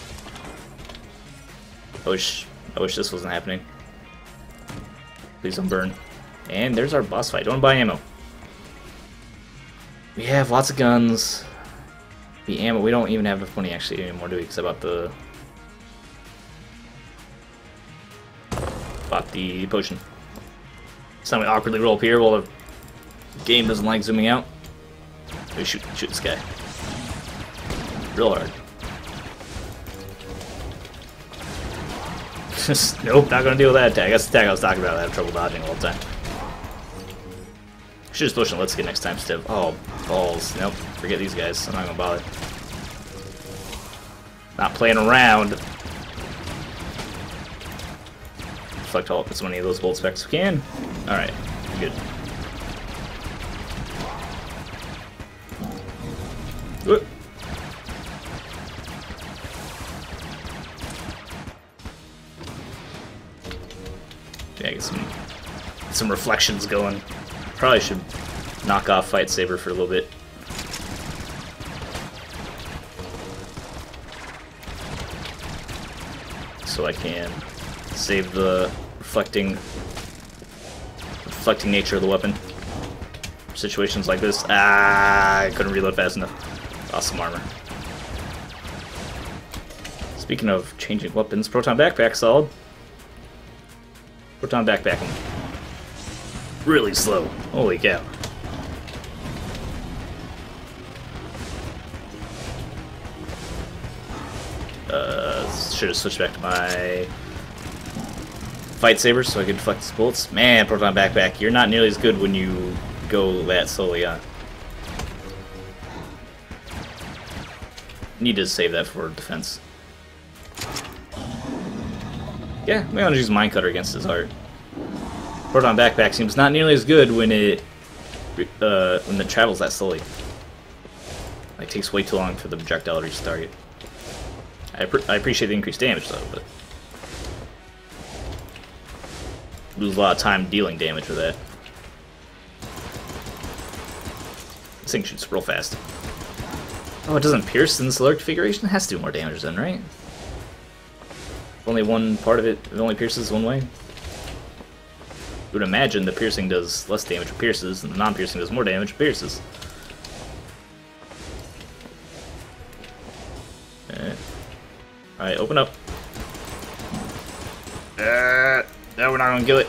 I wish this wasn't happening. Please don't burn. And there's our boss fight. Don't buy ammo. We have lots of guns. The ammo. We don't even have enough money actually anymore, do we? Because I bought the potion. So now we awkwardly roll up here while the game doesn't like zooming out. We shoot this guy. Real hard. Nope, not gonna deal with that attack. That's the attack I was talking about. I have trouble dodging all the time. Should just potion. Let's get next time, Steve. Oh, balls. Nope, forget these guys. I'm not gonna bother. Not playing around. Reflect all as many of those bolt specs we can. Alright, good. Whoop. Yeah, get some reflections going. Probably should knock off Fight Saber for a little bit. So I can save the reflecting nature of the weapon. For situations like this. Ah, I couldn't reload fast enough. Awesome armor. Speaking of changing weapons, Proton Backpack, solid. Proton Backpack him. Really slow. Holy cow. Should have switched back to my Fight Saber so I could deflect his bolts. Man, Proton Backpack, you're not nearly as good when you go that slowly on. Need to save that for defense. Yeah, I'm gonna use Mine Cutter against his heart. Proton Backpack seems not nearly as good when it travels that slowly. Like, it takes way too long for the projectile to reach the target. I appreciate the increased damage though, but lose a lot of time dealing damage with that. This thing shoots real fast. Oh, it doesn't pierce in this alert configuration? It has to do more damage then, right? Only one part of it only pierces one way? You would imagine the piercing does less damage with pierces, and the non-piercing does more damage with pierces. Alright, open up. No, we're not gonna kill it.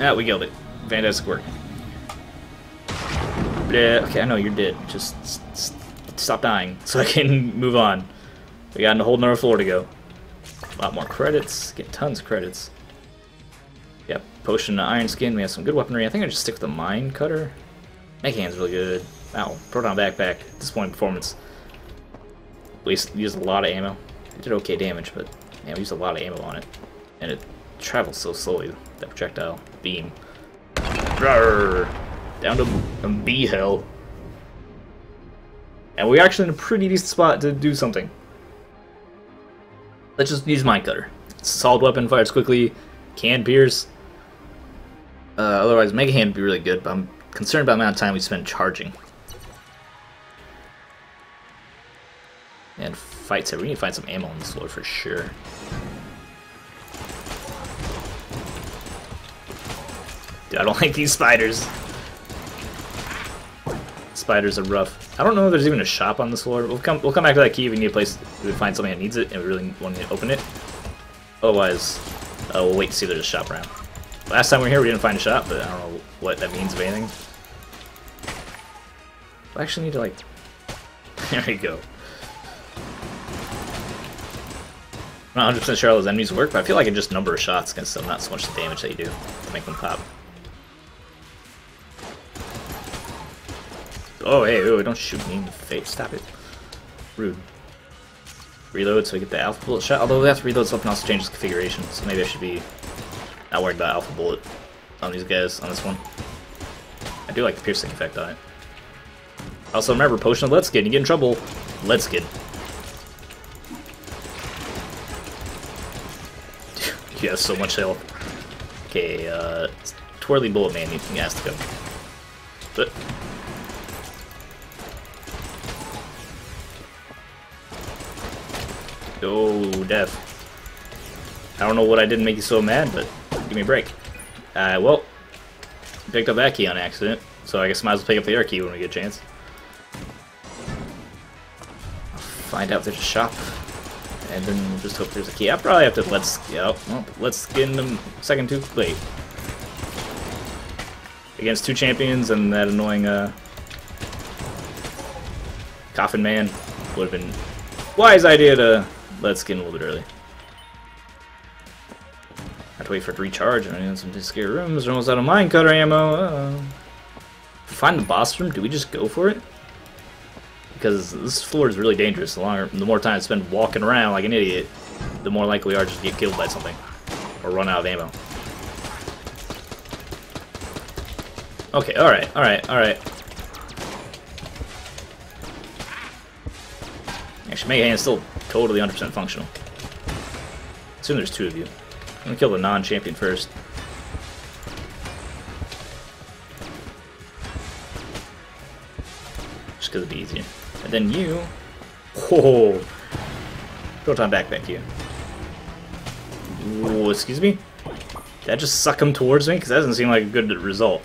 Ah, we killed it. Fantastic work. Okay, I know you're dead. Just stop dying so I can move on. We got a whole nother floor to go. A lot more credits. Get tons of credits. Yep, Potion of Iron Skin. We have some good weaponry. I think I just stick with the Mine Cutter. Mega Hand's really good. Wow, Proton Backpack. Disappointing performance. Used a lot of ammo. It did okay damage, but yeah, we used a lot of ammo on it. And it travels so slowly, that projectile beam. Rawr, down to B hell. And we're actually in a pretty decent spot to do something. Let's just use Mine Cutter. It's a solid weapon, fires quickly, can pierce. Otherwise, Mega Hand would be really good, but I'm concerned about the amount of time we spend charging. And Fight Saber. We need to find some ammo on this floor for sure. Dude, I don't like these spiders. Spiders are rough. I don't know if there's even a shop on this floor. We'll come back to that key if we need a place to find something that needs it and we really want to open it. Otherwise, we'll wait to see if there's a shop around. Last time we were here, we didn't find a shop, but I don't know what that means, if anything. I actually need to, like... There we go. I'm not 100% sure how those enemies work, but I feel like it's just number of shots against them, not so much the damage that you do to make them pop. Oh, hey, oh, don't shoot me in the face. Stop it. Rude. Reload so we get the Alpha Bullet shot. Although that's reload, something else changes configuration, so maybe I should be not worried about Alpha Bullet on these guys, on this one. I do like the piercing effect on it. Also, remember, Potion of Lead Skin. You get in trouble, Lead Skin. Dude, you have so much health. Okay, Twirly Bullet Man, you can ask to go. But... oh, death. I don't know what I did to make you so mad, but give me a break. Well, picked up that key on accident, so I guess I might as well pick up the air key when we get a chance. I'll find out there's a shop, and then we'll just hope there's a key. I probably have to let's skin them second two late. Against two champions and that annoying Coffin Man would have been wise idea to Let's get in a little bit early. I have to wait for it to recharge. I'm in some scary rooms. We're almost out of Mine Cutter ammo. Find the boss room. Do we just go for it? Because this floor is really dangerous. The more time I spend walking around like an idiot, the more likely we are just to get killed by something or run out of ammo. Okay. All right. All right. All right. Actually, Mega Hand is still totally 100% functional. Assume there's two of you. I'm gonna kill the non-champion first. Just because it'd be easier. And then you... whoa! Proton Backpack you. Whoa, excuse me? Did I just suck him towards me? Because that doesn't seem like a good result.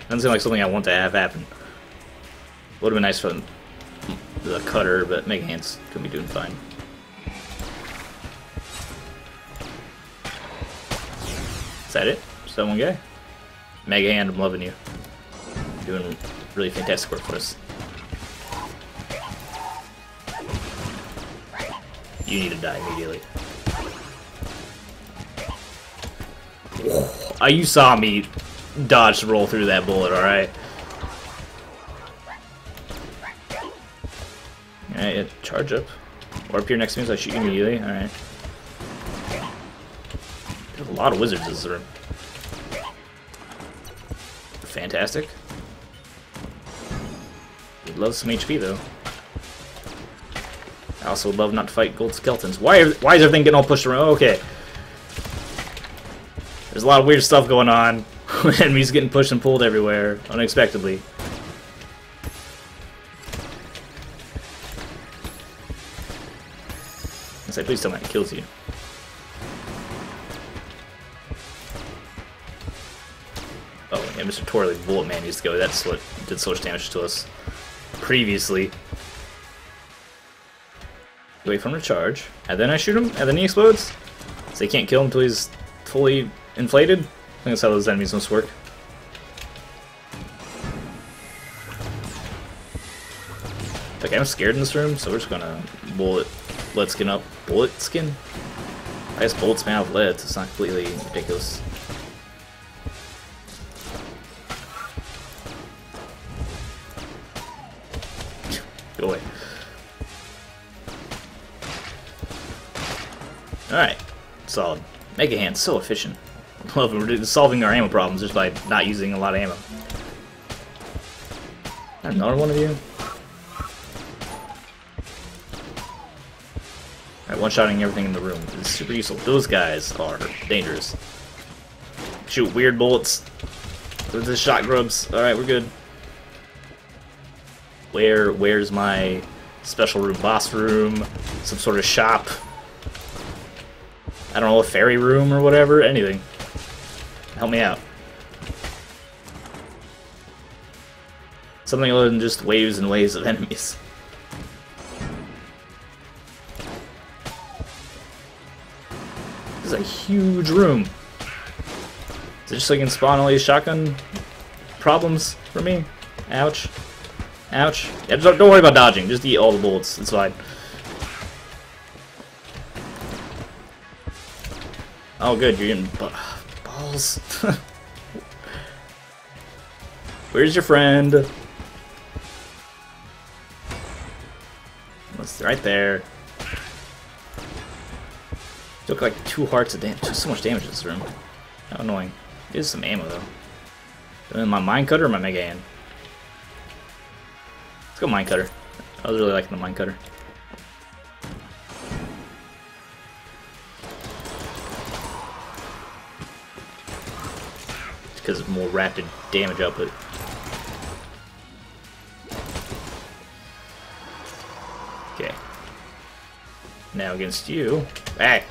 That doesn't seem like something I want to have happen. Would've been nice for them. The cutter, but Mega Hand's gonna be doing fine. Is that it? Is that one guy? Mega Hand, I'm loving you. You're doing really fantastic work for us. You need to die immediately. Oh, you saw me dodge roll through that bullet, alright? Alright, yeah, charge up. Or appear next to me so I shoot you immediately. Alright. There's a lot of wizards in this room. Fantastic. We'd love some HP though. I also would love not to fight gold skeletons. Why is everything getting all pushed around? Okay. There's a lot of weird stuff going on. Enemies getting pushed and pulled everywhere. Unexpectedly. Please tell me it kills you. Oh, and yeah, Mr. Twirly Bullet Man used to go. That's what did so much damage to us previously. Wait for him to charge, and then I shoot him, and then he explodes. So you can't kill him until he's fully inflated. I think that's how those enemies must work. Like, I'm scared in this room, so we're just gonna Lead Skin up. Bullet Skin? I guess bullets made out of lead, so it's not completely ridiculous. Go away. Alright. Solid. Mega Hand's so efficient. Love it. We're solving our ammo problems just by not using a lot of ammo. There's another one of you? One-shotting everything in the room is super useful. Those guys are dangerous. Shoot weird bullets. The shot grubs. Alright, we're good. Where's my special room? Boss room? Some sort of shop? I don't know, a fairy room or whatever? Anything. Help me out. Something other than just waves and waves of enemies. This is a huge room. Is it just so I can spawn all these shotgun problems for me? Ouch. Ouch. Yeah, don't worry about dodging, just eat all the bullets, it's fine. Oh good, you're getting balls. Where's your friend? It's right there. Took like 2 hearts of damage. So much damage in this room. How annoying. There's some ammo though. My Mine Cutter or my Mega Hand? Let's go Mine Cutter. I was really liking the Mine Cutter. It's because of more rapid damage output. Okay. Now against you. Hey!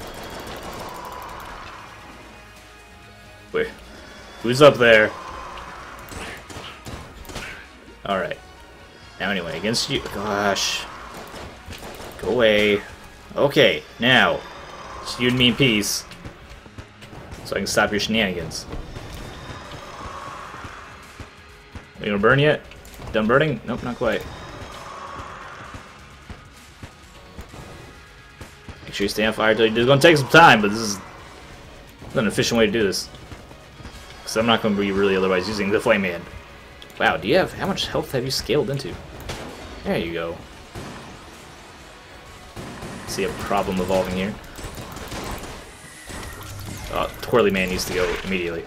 Where? Who's up there? Alright. Now anyway, against you. Gosh. Go away. Okay, now. It's you and me in peace. So I can stop your shenanigans. Are you gonna burn yet? Done burning? Nope, not quite. Make sure you stay on fire till you do. It's gonna take some time, but this is an efficient way to do this. Because I'm not gonna be really otherwise using the Flame Man. Wow, do you have, how much health have you scaled into? There you go. See a problem evolving here. Oh, Twirly Man needs to go immediately.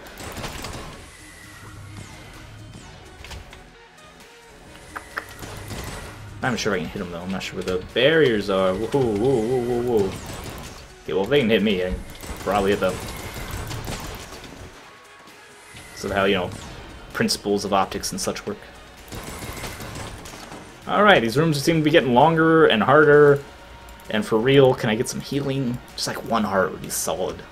I'm sure I can hit him though, I'm not sure where the barriers are. Whoa, whoa, whoa, whoa, whoa. Okay, well if they can hit me, I can probably hit them. Somehow, you know, principles of optics and such work. Alright, these rooms seem to be getting longer and harder. And for real, can I get some healing? Just like 1 heart would be solid.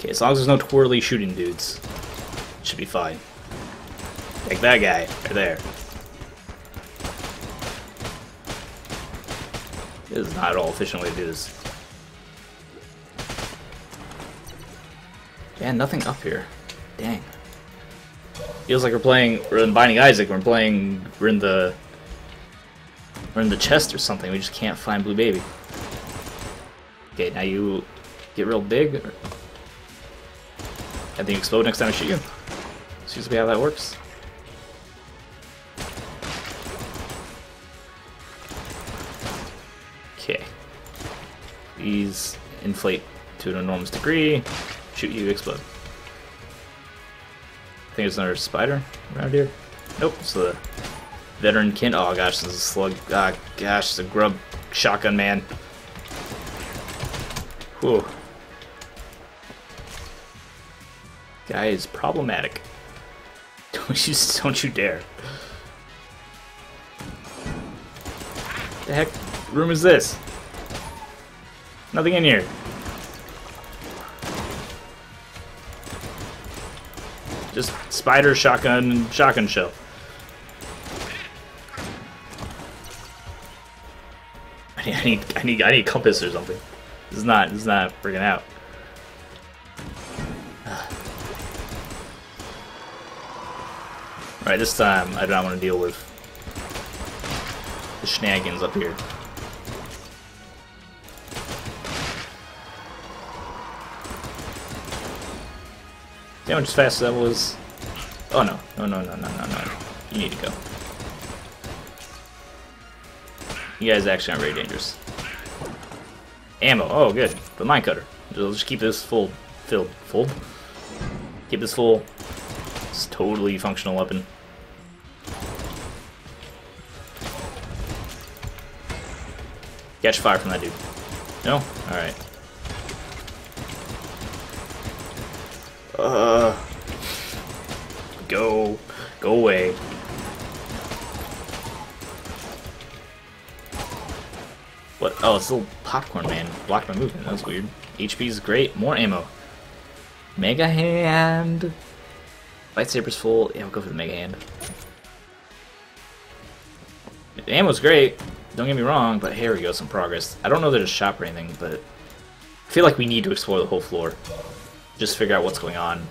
Okay, as long as there's no twirly shooting dudes, it should be fine. Like that guy, right there. This is not at all efficient way to do this. Yeah, nothing up here. Dang. Feels like we're in Binding Isaac, we're in the chest or something, we just can't find Blue Baby. Okay, now you get real big, or... and then you explode next time I shoot you. Excuse me how that works. Okay. These inflate to an enormous degree. Shoot you, explode. I think there's another spider around here. Nope, it's the veteran kin. Oh gosh, this is a slug. Ah gosh, the grub shotgun man. Whoa. Guy is problematic. Don't you dare. What the heck? Room is this? Nothing in here. Just spider, shotgun, and shotgun shell. I need a compass or something. This is not freaking out. All right, this time I don't want to deal with the shenanigans up here. See how much faster that was? Oh no, no, no, no, no, no, no. You need to go. You guys actually aren't very dangerous. Ammo, oh good, the Mine Cutter. We'll just keep this filled. Keep this full. It's totally functional weapon. Catch fire from that dude. No? Alright. Go away. What? Oh, it's a little popcorn man. Blocked my movement. That's weird. HP's great. More ammo. Mega Hand. Fight Saber's full. Yeah, we'll go for the Mega Hand. The ammo's great. Don't get me wrong, but here we go. Some progress. I don't know there's a shop or anything, but I feel like we need to explore the whole floor. Just figure out what's going on.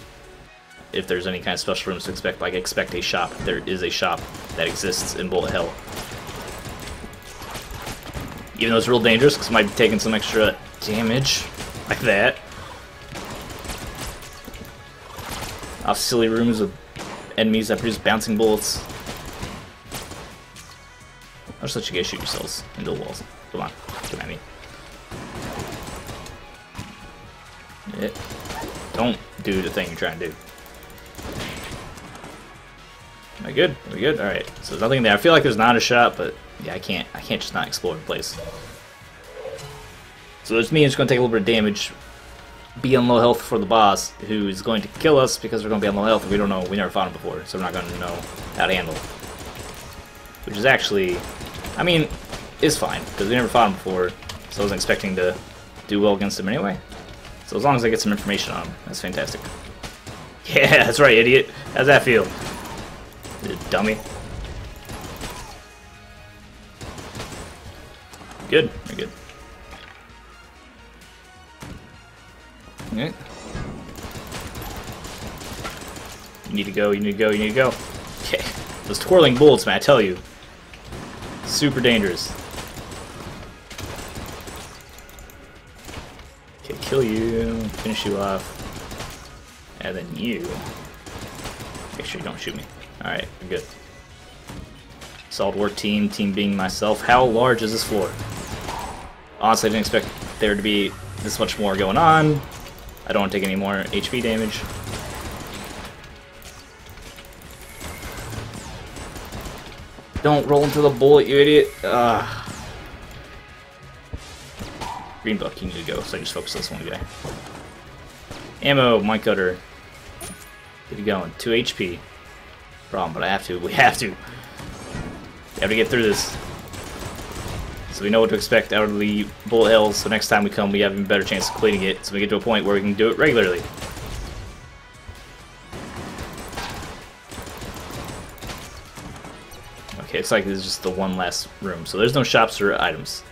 If there's any kind of special rooms to expect, like expect a shop. There is a shop that exists in Bullet Hell. Even though it's real dangerous, because I might be taking some extra damage, like that. Off silly rooms with enemies that produce bouncing bullets. I'll just let you guys shoot yourselves into the walls. Come on, come at me. Yeah. Don't do the thing you're trying to do. Am I good? Are we good? Alright, so there's nothing in there. I feel like there's not a shop, but yeah, I can't just not explore the place. So it's me, it's going to take a little bit of damage, be on low health for the boss, who is going to kill us because we're going to be on low health, and we don't know, we never fought him before, so we're not going to know how to handle it. Which is actually, I mean, is fine, because we never fought him before, so I wasn't expecting to do well against him anyway. So as long as I get some information on him, that's fantastic. Yeah, that's right, idiot. How's that feel? You dummy. Good, we're good. Okay. You need to go, you need to go, you need to go. Okay. Those twirling bullets, man, I tell you. Super dangerous. Okay, kill you, finish you off. And then you. Make sure you don't shoot me. Alright, we're good. Solid work team, team being myself. How large is this floor? Honestly, I didn't expect there to be this much more going on. I don't want to take any more HP damage. Don't roll into the bullet, you idiot. Ugh. Green buck, you need to go, so I just focus on this one guy. Ammo, Mine Cutter. Get it going. 2 HP. Problem, but I have to. We have to. We have to get through this. So we know what to expect out of the Bullet Hell, so next time we come we have a better chance of cleaning it, so we get to a point where we can do it regularly. Okay, it's like this is just the one last room, so there's no shops or items.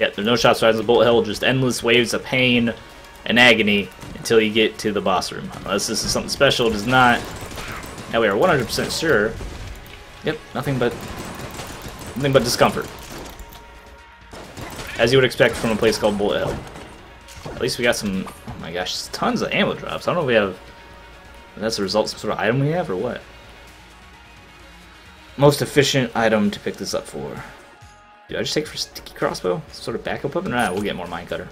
Yeah, there's no shops or items in Bullet Hell, just endless waves of pain and agony until you get to the boss room. Unless this is something special, it is not. Now we are 100% sure. Yep, nothing but discomfort. As you would expect from a place called Bullet Hell. At least we got some, oh my gosh, tons of ammo drops. I don't know if we have, if that's a result of some sort of item we have or what. Most efficient item to pick this up for. Dude, I just take it for Sticky Crossbow? Some sort of backup weapon? Nah, we'll get more Mine Cutter.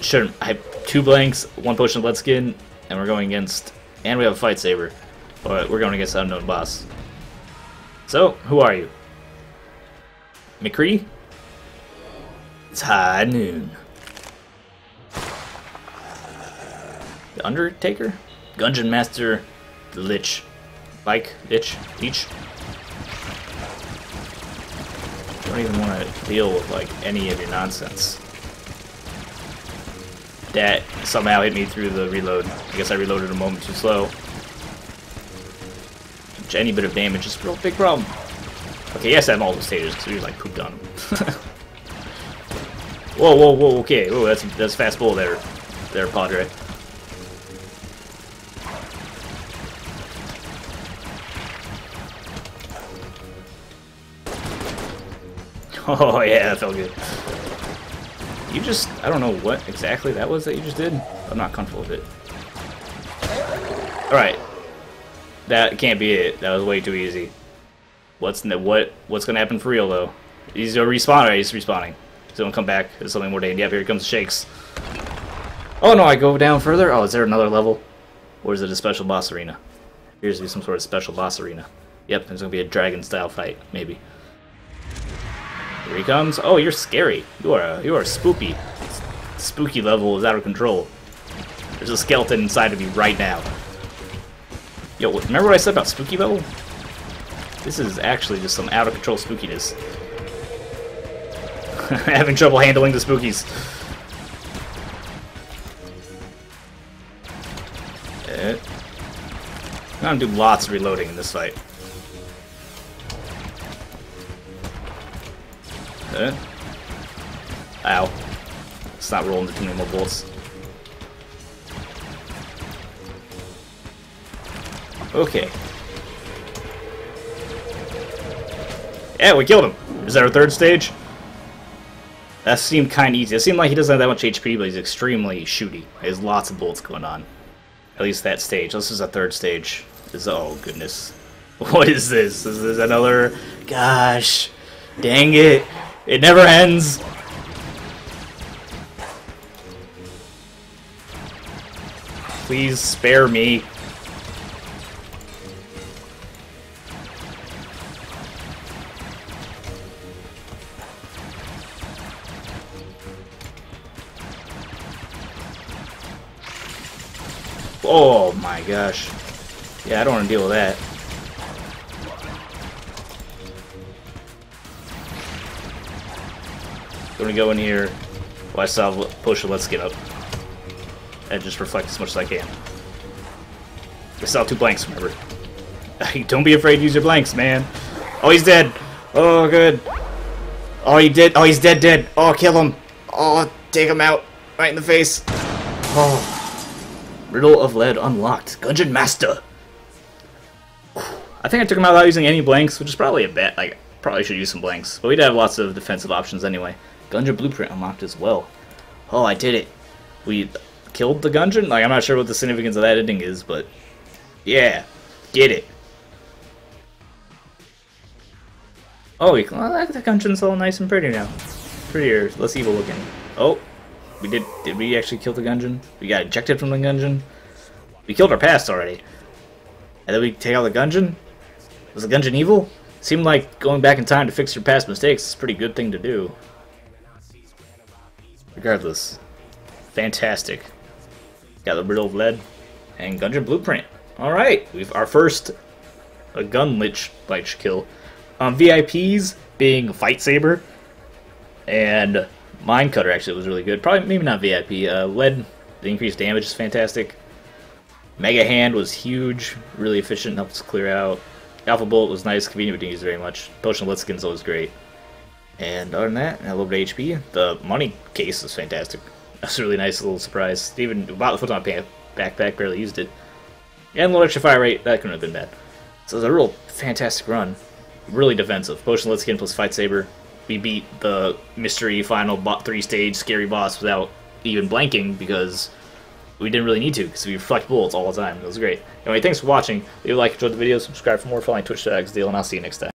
Sure, I have 2 blanks, 1 Potion of Lead Skin, and we're going against, and we have a Fight Saber. But we're going against an unknown boss. So, who are you? McCree? It's high noon. The Undertaker? Gungeon Master Lich. Like, Lich? Leech? Don't even want to deal with, like, any of your nonsense. That somehow hit me through the reload. I guess I reloaded a moment too slow. Which any bit of damage is a real big problem. Okay, yes, I have all those taters, because we just, like, pooped on them. Whoa, whoa, whoa, okay. Oh, that's fast ball there. There, Padre. Oh, yeah, that felt good. You just, I don't know what exactly that was that you just did. I'm not comfortable with it. Alright. That can't be it. That was way too easy. What's gonna happen for real, though? He's gonna respawn, right? He's respawning. So don't come back. There's something more dangerous. Yep, here comes the shakes. Oh no, I go down further? Oh, is there another level? Or is it a special boss arena? Appears to be some sort of special boss arena. Yep, there's gonna be a dragon-style fight, maybe. Here he comes. Oh, you're scary. You are spooky. Spooky level is out of control. There's a skeleton inside of you right now. Yo, remember what I said about spooky level? This is actually just some out-of-control spookiness. Having trouble handling the spookies. Okay. I'm gonna do lots of reloading in this fight. Okay. Ow. It's not rolling the two normal bolts. Okay. Yeah, we killed him! Is that our third stage? That seemed kind of easy. It seemed like he doesn't have that much HP, but he's extremely shooty. He has lots of bolts going on. At least that stage. This is a third stage. This, oh, goodness. What is this? Is this another... Gosh. Dang it. It never ends. Please spare me. Oh my gosh. Yeah, I don't want to deal with that. I'm going to go in here. Oh, I saw Potion of Lead Skin up. And just reflect as much as I can. I saw two blanks, remember. Don't be afraid to use your blanks, man. Oh, he's dead. Oh, good. Oh, he did. Oh, he's dead, dead. Oh, kill him. Oh, take him out. Right in the face. Oh. Riddle of Lead unlocked. Gungeon Master! I think I took him out without using any blanks, which is probably a bet. I probably should use some blanks. But we'd have lots of defensive options anyway. Gungeon Blueprint unlocked as well. Oh, I did it. We killed the Gungeon? Like, I'm not sure what the significance of that ending is, but... Yeah. Get it. Oh, well, the Gungeon's all nice and pretty now. Prettier. Less evil looking. Oh. We did we actually kill the Gungeon? We got ejected from the Gungeon? We killed our past already. And then we take out the Gungeon? Was the Gungeon evil? Seemed like going back in time to fix your past mistakes is a pretty good thing to do. Regardless. Fantastic. Got the Riddle of Lead and Gungeon Blueprint. Alright, we've our first Gun Lich kill. VIPs being Fight Saber and Mine Cutter actually was really good. Probably, maybe not VIP. Lead, the increased damage is fantastic. Mega Hand was huge, really efficient, helps clear out. Alpha Bullet was nice, convenient, but didn't use it very much. Potion of Lead Skin is always great. And other than that, a little bit of HP. The money case was fantastic. That's a really nice little surprise. Even about the Proton Backpack, barely used it. And low extra fire rate, that couldn't have been bad. So it was a real fantastic run. Really defensive. Potion of Lead Skin plus Fight Saber. We beat the mystery final three-stage scary boss without even blanking because we didn't really need to because we reflect bullets all the time. It was great. Anyway, thanks for watching. If you like, enjoyed the video, subscribe for more, following Twitch.tv/XDeal, and I'll see you next time.